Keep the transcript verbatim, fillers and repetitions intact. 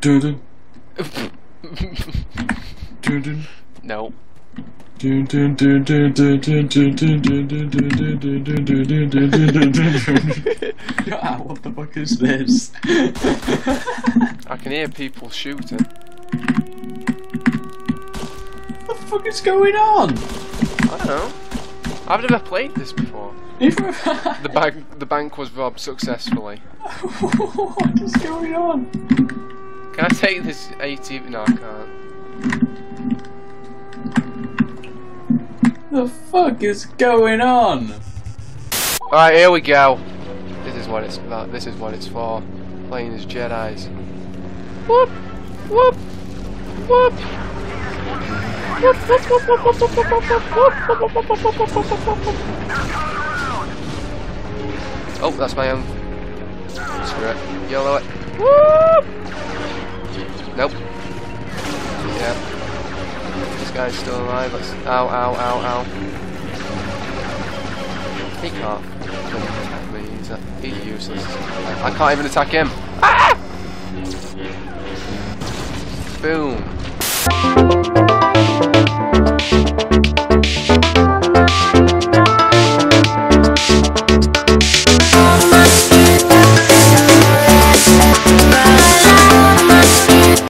Dun dun. No. Dun dun dun dun dun dun dun dun dun dun dun dun dun. Ah, what the fuck is this? I can hear people shooting. What the fuck is going on? I don't know. I've never played this before. The bank, the bank was robbed successfully. What is going on? Can I take this A T V? No, I can't. The fuck is going on? All right, here we go. This is what it's about. This is what it's for. Playing as Jedi's. Whoop, whoop, whoop. Whoop, whoop, whoop, whoop, whoop, whoop, whoop, whoop, whoop, whoop, whoop, whoop. Oh, that's my own. Screw it. YOLO it. Woo! Nope. Yeah. This guy's still alive. Let's... Ow, ow, ow, ow. He can't attack me. He's, uh, he's useless. I can't even attack him. Ah! Boom.